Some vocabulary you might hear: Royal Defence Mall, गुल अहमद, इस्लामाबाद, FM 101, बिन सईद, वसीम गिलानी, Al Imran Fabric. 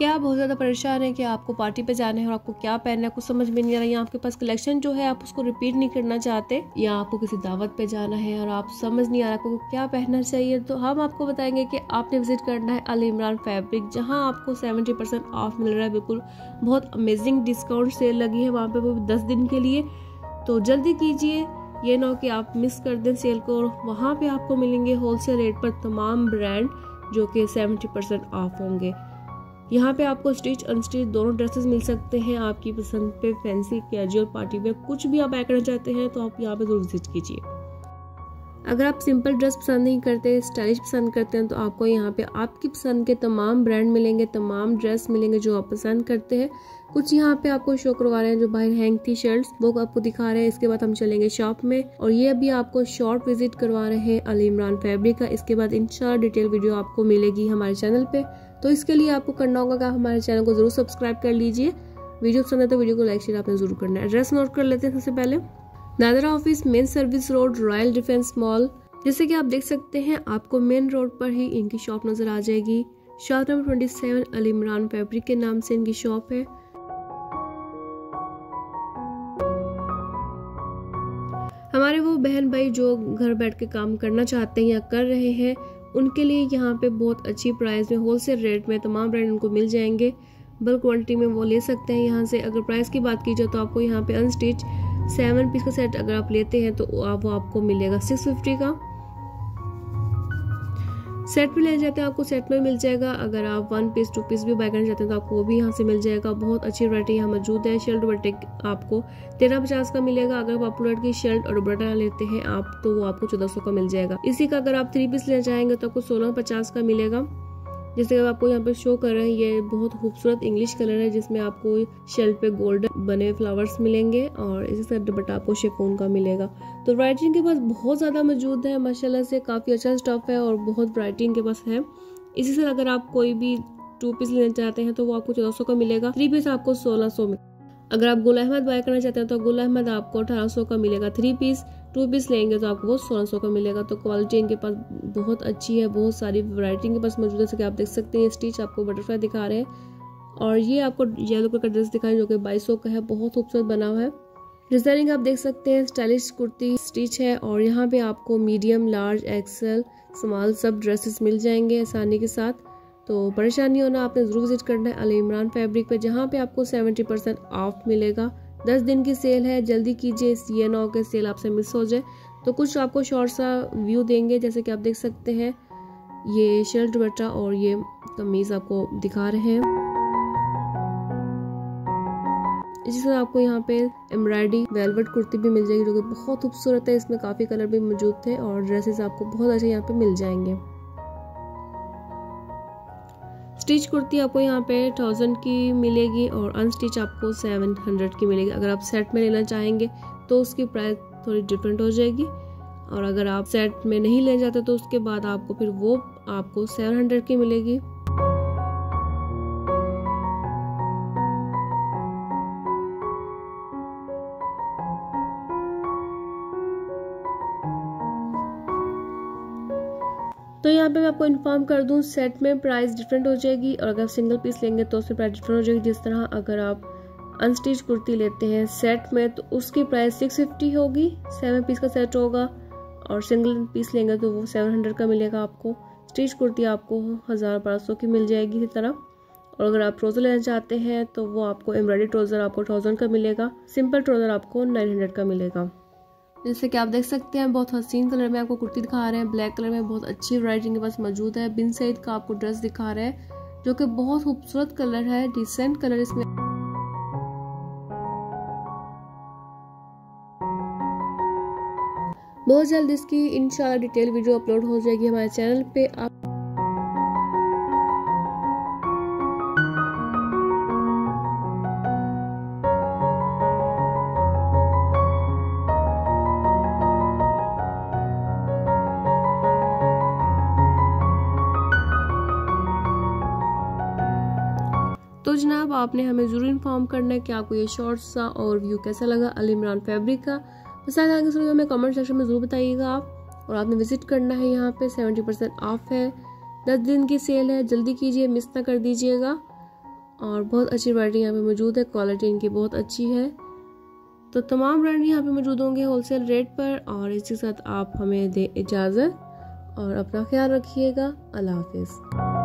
क्या आप बहुत ज़्यादा परेशान हैं कि आपको पार्टी पे जाना है और आपको क्या पहनना है कुछ समझ में नहीं आ रहा है, या आपके पास कलेक्शन जो है आप उसको रिपीट नहीं करना चाहते, या आपको किसी दावत पे जाना है और आप समझ नहीं आ रहा आपको क्या पहनना चाहिए, तो हम आपको बताएंगे कि आपने विजिट करना है अल इमरान फैब्रिक, जहाँ आपको 70% ऑफ मिल रहा है। बिल्कुल बहुत अमेजिंग डिस्काउंट सेल लगी है वहाँ पर, वो 10 दिन के लिए। तो जल्दी कीजिए, ये ना हो कि आप मिस कर दें सेल को। और वहाँ पे आपको मिलेंगे होलसेल रेट पर तमाम ब्रांड जो कि 70% ऑफ होंगे। यहाँ पे आपको स्टिच अनस्टिच दोनों ड्रेसेस मिल सकते हैं आपकी पसंद पे, फैंसी, कैजुअल, पार्टी वेयर, कुछ भी आप बाय करना चाहते हैं तो आप यहाँ पे जरूर विजिट कीजिए। अगर आप सिंपल ड्रेस पसंद नहीं करते, स्टाइलिश पसंद करते हैं, तो आपको यहाँ पे आपकी पसंद के तमाम ब्रांड मिलेंगे, तमाम ड्रेस मिलेंगे जो आप पसंद करते हैं। कुछ यहाँ पे आपको शो करवा रहे हैं जो बाहर हैंग थी शर्ट्स, वो आपको दिखा रहे हैं। इसके बाद हम चलेंगे शॉप में, और ये अभी आपको शॉर्ट विजिट करवा रहे हैं अल इमरान फैब्रिक का। इसके बाद इंशाल्लाह डिटेल वीडियो आपको मिलेगी हमारे चैनल पे, तो इसके लिए आपको करना होगा कि आप हमारे चैनल को जरूर सब्सक्राइब कर लीजिए। वीडियो पसंद है तो वीडियो को लाइक शेयर आपने जरूर करना है। एड्रेस नोट कर लेते हैं सबसे पहले, NADRA office, main service road, royal defence mall. जैसे कि आप देख सकते हैं आपको मेन रोड पर ही इनकी शॉप नजर आ जाएगी। Shop number 27 Al Imran fabric के नाम से इनकी शॉप है। हमारे वो बहन भाई जो घर बैठ के काम करना चाहते हैं या कर रहे हैं, उनके लिए यहाँ पे बहुत अच्छी प्राइस में, होलसेल रेट में तमाम ब्रांड उनको मिल जाएंगे। बल्क क्वान्टिटी में वो ले सकते हैं यहाँ से। अगर प्राइस की बात की जाए तो आपको यहाँ पे अनस्टिच 7 पीस का सेट अगर आप लेते हैं तो वो आपको मिलेगा 650 का। सेट भी ले जाते हैं, आपको सेट में मिल जाएगा। अगर आप 1 पीस 2 पीस भी बाय करना चाहते हैं तो आपको वो भी यहाँ से मिल जाएगा। बहुत अच्छी वैरायटी यहाँ मौजूद है। शर्ट दुपट्टे आपको 1350 का मिलेगा। अगर आप प्लॉट की शर्ट और दुपट्टा लेते हैं आप तो वो आपको 1400 का मिल जाएगा। इसी का अगर आप 3 पीस लेना चाहेंगे तो आपको 1650 का मिलेगा। जैसे कि आपको यहाँ पे शो कर रहे हैं, ये बहुत खूबसूरत इंग्लिश कलर है जिसमें आपको शर्ट पे गोल्डन बने फ्लावर्स मिलेंगे और इसी तरह दुपट्टा आपको शिफॉन का मिलेगा। तो वैरायटी इनके पास बहुत ज़्यादा मौजूद है माशाल्लाह से, काफ़ी अच्छा स्टॉक है और बहुत वैरायटी इनके पास है। इसी तरह अगर आप कोई भी 2 पीस लेना चाहते हैं तो वो आपको 1400 का मिलेगा। 3 पीस आपको 1600 में। अगर आप गुल अहमद बाय करना चाहते हैं तो गुल अहमद आपको 1800 का मिलेगा 3 पीस। 2 पीस लेंगे तो आपको वो 1600 का मिलेगा। तो क्वालिटी इनके पास बहुत अच्छी है, बहुत सारी वैरायटी इनके पास मौजूद है। जैसे कि आप देख सकते हैं स्टिच आपको बटरफ्लाई दिखा रहे हैं, और ये आपको येलो कलर का ड्रेस दिखा रहे हैं जो कि 2200 का है। बहुत खूबसूरत बना हुआ है, डिजाइनिंग आप देख सकते हैं। स्टाइलिश कुर्ती स्टिच है, और यहाँ पे आपको मीडियम, लार्ज, एक्सेल, स्मॉल सब ड्रेसेस मिल जाएंगे आसानी के साथ। तो परेशानी होना, आपने ज़रूर विजिट करना है अल इमरान फैब्रिक पे, जहाँ पे आपको 70% ऑफ मिलेगा। 10 दिन की सेल है, जल्दी कीजिए, ये ना हो कि सेल आपसे मिस हो जाए। तो कुछ आपको शॉर्ट सा व्यू देंगे, जैसे कि आप देख सकते हैं ये शर्ट दुपट्टा और ये कमीज़ आपको दिखा रहे हैं। इसी तरह आपको यहाँ पे एम्ब्रॉयडरी वेलवेट कुर्ती भी मिल जाएगी जो कि बहुत खूबसूरत है। इसमें काफ़ी कलर भी मौजूद थे और ड्रेसेस आपको बहुत अच्छे यहाँ पे मिल जाएंगे। स्टिच कुर्ती आपको यहाँ पे 1000 की मिलेगी और अनस्टिच आपको 700 की मिलेगी। अगर आप सेट में लेना चाहेंगे तो उसकी प्राइस थोड़ी डिफरेंट हो जाएगी, और अगर आप सेट में नहीं ले जाते तो उसके बाद आपको फिर वो आपको 700 की मिलेगी। तो यहाँ पे मैं आपको इन्फॉर्म कर दूँ, सेट में प्राइस डिफरेंट हो जाएगी, और अगर आप सिंगल पीस लेंगे तो उसमें प्राइस डिफरेंट हो जाएगी। जिस तरह अगर आप अनस्टिच कुर्ती लेते हैं सेट में तो उसकी प्राइस 650 होगी, 7 पीस का सेट होगा, और सिंगल पीस लेंगे तो वो 700 का मिलेगा आपको। स्टिच कुर्ती आपको 1500 की मिल जाएगी इसी तरह। और अगर आप ट्रोज़र लेना चाहते हैं तो वो आपको एम्ब्रॉयडरी ट्रोज़र आपको 1000 का मिलेगा, सिंपल ट्रोज़र आपको 900 का मिलेगा। जैसे कि आप देख सकते हैं बहुत हसीन कलर में आपको कुर्ती दिखा रहे हैं, ब्लैक कलर में बहुत अच्छी वैरायटी इनके पास मौजूद है। बिन सईद का आपको ड्रेस दिखा रहे हैं जो कि बहुत खूबसूरत कलर है, डिसेंट कलर इसमें। बहुत जल्द इसकी इंशाल्लाह डिटेल वीडियो अपलोड हो जाएगी हमारे चैनल पे। आप तो जनाब आपने हमें ज़रूर इन्फॉर्म करना है कि आपको ये शॉर्ट सा और व्यू कैसा लगा अल इमरान फैब्रिक का। पसंद आगे सुनिए हमें कमेंट सेक्शन में ज़रूर बताइएगा आप, और आपने विजिट करना है यहाँ पे। 70% ऑफ है, 10 दिन की सेल है, जल्दी कीजिए, मिस ना कर दीजिएगा। और बहुत अच्छी वैरायटी यहाँ पे मौजूद है, क्वालिटी इनकी बहुत अच्छी है। तो तमाम ब्रांड यहाँ पे मौजूद होंगे होलसेल रेट पर। और इसके साथ आप हमें दें इजाज़त और अपना ख्याल रखिएगा। अल्लाह हाफिज़।